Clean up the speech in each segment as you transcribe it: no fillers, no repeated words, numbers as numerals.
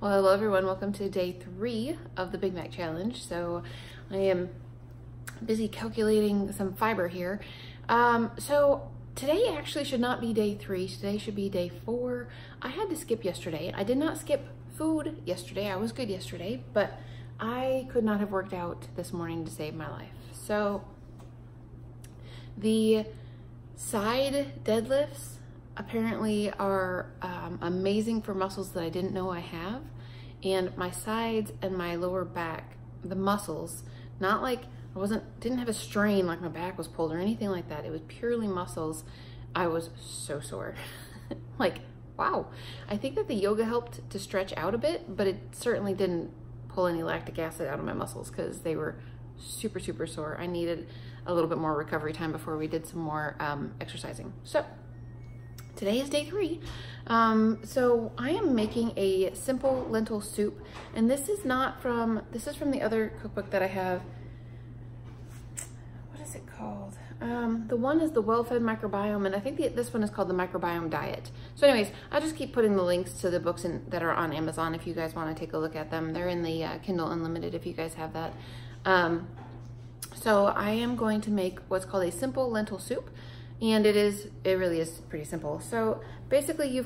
Well, hello everyone, welcome to day 3 of the Big Mac Challenge. So I am busy calculating some fiber here. So today actually should not be day 3, today should be day 4. I had to skip yesterday. I did not skip food yesterday, I was good yesterday, but I could not have worked out this morning to save my life. So the side deadlifts apparently are amazing for muscles that I didn't know I have. And my sides and my lower back, the muscles, not like I didn't have a strain like my back was pulled or anything like that. It was purely muscles. I was so sore. Like, wow. I think that the yoga helped to stretch out a bit, but it certainly didn't pull any lactic acid out of my muscles because they were super, super sore. I needed a little bit more recovery time before we did some more exercising. So today is day 3. So I am making a simple lentil soup, and this is from the other cookbook that I have. What is it called? The one is The Well-Fed Microbiome, and I think this one is called The Microbiome Diet. So anyways, I'll just keep putting the links to the books that are on Amazon if you guys want to take a look at them. They're in the Kindle Unlimited if you guys have that. So I am going to make what's called a simple lentil soup. And it really is pretty simple. So basically you're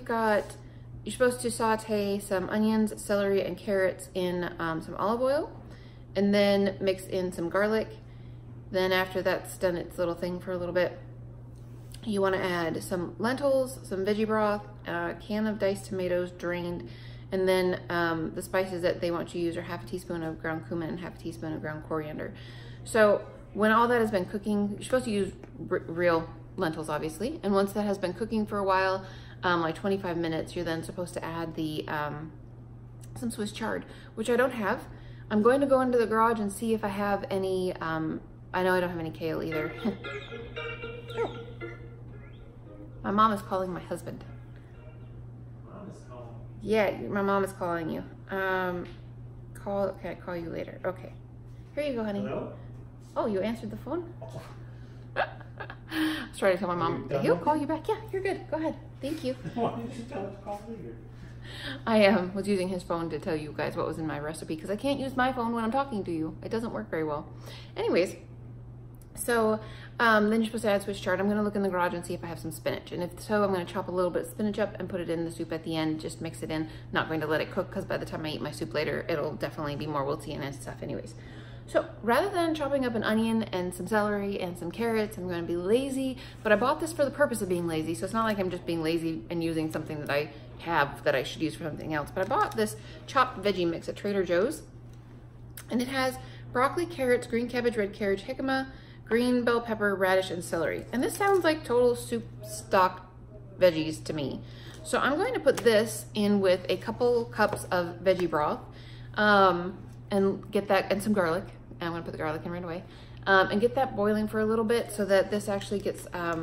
supposed to saute some onions, celery, and carrots in some olive oil, and then mix in some garlic. Then after that's done its little thing for a little bit, you wanna add some lentils, some veggie broth, a can of diced tomatoes drained, and then the spices that they want you to use are half a teaspoon of ground cumin and half a teaspoon of ground coriander. So when all that has been cooking, you're supposed to use real lentils, obviously, and once that has been cooking for a while, like 25 minutes, you're then supposed to add the some Swiss chard, which I don't have. I'm going to go into the garage and see if I have any, I know I don't have any kale either. Oh. My mom is calling my husband. Mom is calling. Yeah, my mom is calling you. Okay, I call you later. Okay. Here you go, honey. Hello? Oh, you answered the phone? I was trying to tell my mom, he'll call you back. Yeah, you're good. Go ahead. Thank you. Why did you tell him to call later? I was using his phone to tell you guys what was in my recipe because I can't use my phone when I'm talking to you. It doesn't work very well. Anyways, so then you're supposed to add Swiss chard. I'm going to look in the garage and see if I have some spinach. And if so, I'm going to chop a little bit of spinach up and put it in the soup at the end. Just mix it in. I'm not going to let it cook because by the time I eat my soup later, it'll definitely be more wilty and stuff anyways. So rather than chopping up an onion and some celery and some carrots, I'm going to be lazy, but I bought this for the purpose of being lazy. So it's not like I'm just being lazy and using something that I have that I should use for something else. But I bought this chopped veggie mix at Trader Joe's, and it has broccoli, carrots, green cabbage, red cabbage, jicama, green bell pepper, radish, and celery. And this sounds like total soup stock veggies to me. So I'm going to put this in with a couple cups of veggie broth. And get that, and some garlic. I'm gonna put the garlic in right away. And get that boiling for a little bit so that this actually gets, I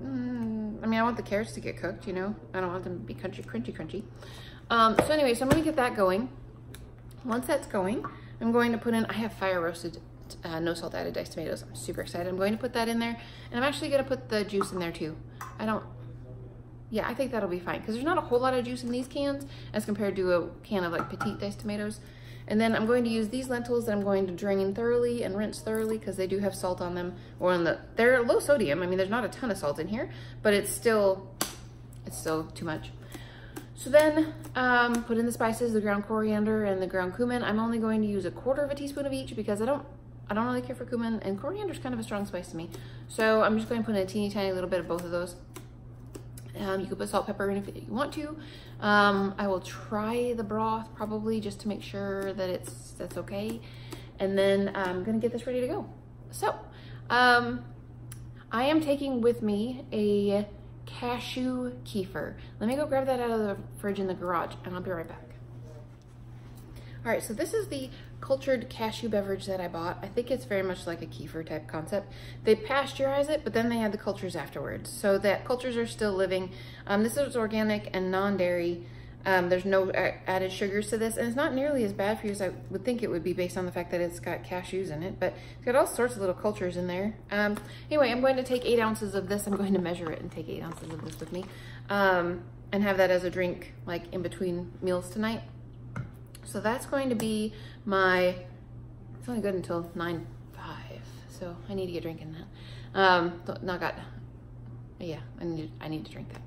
mean, I want the carrots to get cooked, you know? I don't want them to be crunchy. So anyway, so I'm gonna get that going. Once that's going, I'm going to put in, I have fire roasted, no salt added diced tomatoes. I'm super excited. I'm going to put that in there, and I'm actually gonna put the juice in there too. Yeah, I think that'll be fine because there's not a whole lot of juice in these cans as compared to a can of like petite diced tomatoes. And then I'm going to use these lentils that I'm going to drain thoroughly and rinse thoroughly because they do have salt on them, or on they're low sodium. I mean, there's not a ton of salt in here, but it's still too much. So then put in the spices, the ground coriander and the ground cumin. I'm only going to use 1/4 teaspoon of each because I don't really care for cumin, and coriander is kind of a strong spice to me. So I'm just going to put in a teeny tiny little bit of both of those. You can put salt, pepper in if you want to. I will try the broth probably just to make sure that that's okay. And then I'm gonna get this ready to go. So I am taking with me a cashew kefir. Let me go grab that out of the fridge in the garage and I'll be right back. All right, so this is the cultured cashew beverage that I bought. I think it's very much like a kefir type concept. They pasteurize it, but then they add the cultures afterwards. So that cultures are still living. This is organic and non-dairy. There's no added sugars to this, and it's not nearly as bad for you as I would think it would be based on the fact that it's got cashews in it, but it's got all sorts of little cultures in there. Anyway, I'm going to take 8 ounces of this. I'm going to measure it and take 8 ounces of this with me and have that as a drink like in between meals tonight. So that's going to be my, it's only good until 9:05, so I need to get drinking that. I need to drink that.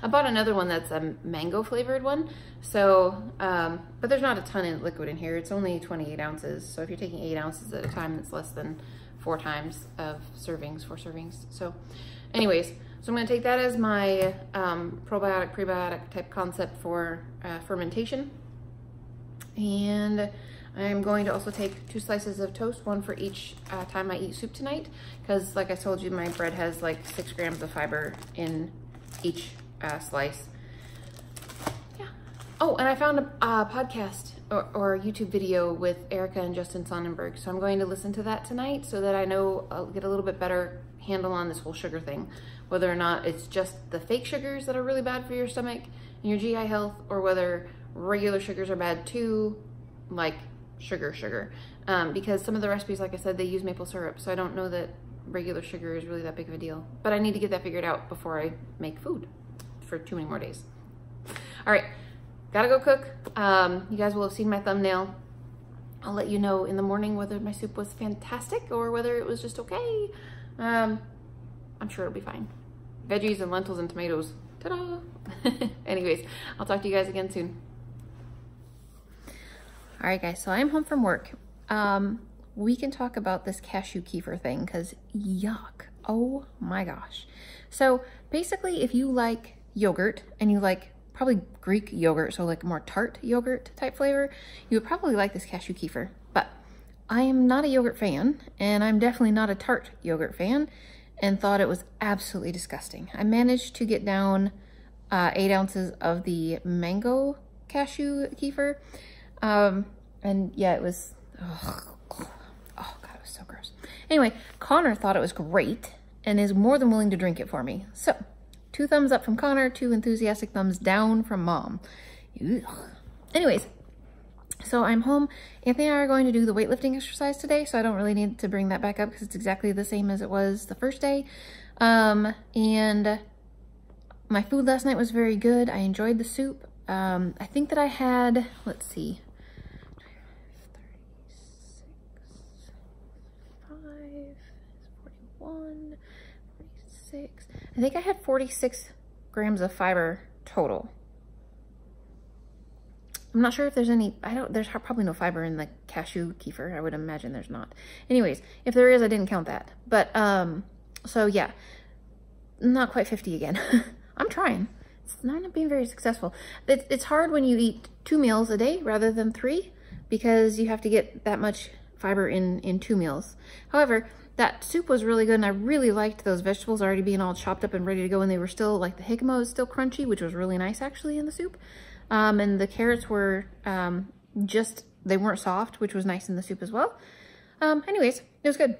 I bought another one that's a mango flavored one. So, but there's not a ton of liquid in here. It's only 28 ounces. So if you're taking 8 ounces at a time, that's less than 4 servings. So anyways, so I'm gonna take that as my probiotic, prebiotic type concept for fermentation. And I'm going to also take 2 slices of toast, one for each time I eat soup tonight, because like I told you, my bread has like 6 grams of fiber in each slice. Yeah. Oh, and I found a podcast or a YouTube video with Erica and Justin Sonnenberg, so I'm going to listen to that tonight so that I know I'll get a little bit better handle on this whole sugar thing, whether or not it's just the fake sugars that are really bad for your stomach and your GI health, or whether regular sugars are bad too, like sugar, because some of the recipes, like I said, they use maple syrup, so I don't know that regular sugar is really that big of a deal, but I need to get that figured out before I make food for too many more days. All right, gotta go cook. You guys will have seen my thumbnail. I'll let you know in the morning whether my soup was fantastic or whether it was just okay. I'm sure it'll be fine. Veggies and lentils and tomatoes, ta-da. Anyways, I'll talk to you guys again soon. All right, guys, so I'm home from work. We can talk about this cashew kefir thing, because yuck, oh my gosh. So basically, if you like yogurt, and you like probably Greek yogurt, so like more tart yogurt type flavor, you would probably like this cashew kefir. But I am not a yogurt fan, and I'm definitely not a tart yogurt fan, and thought it was absolutely disgusting. I managed to get down 8 ounces of the mango cashew kefir, and yeah, it was, oh, oh God, it was so gross. Anyway, Connor thought it was great and is more than willing to drink it for me. So 2 thumbs up from Connor, 2 enthusiastic thumbs down from Mom. Ugh. Anyways, so I'm home. Anthony and I are going to do the weightlifting exercise today, so I don't really need to bring that back up because it's exactly the same as it was the first day. And my food last night was very good. I enjoyed the soup. I think that I had, let's see, 46. I think I had 46 grams of fiber total. I'm not sure if there's any, there's probably no fiber in the cashew kefir. I would imagine there's not. Anyways, if there is, I didn't count that. But, so yeah, not quite 50 again. I'm trying. It's not being very successful. It's hard when you eat 2 meals a day rather than 3, because you have to get that much fiber in 2 meals. However, that soup was really good, and I really liked those vegetables already being all chopped up and ready to go, and they were still, like the jicama was still crunchy, which was really nice actually in the soup. And the carrots were just, they weren't soft, which was nice in the soup as well. Anyways, it was good.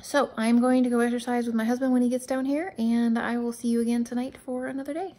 So I'm going to go exercise with my husband when he gets down here, and I will see you again tonight for another day.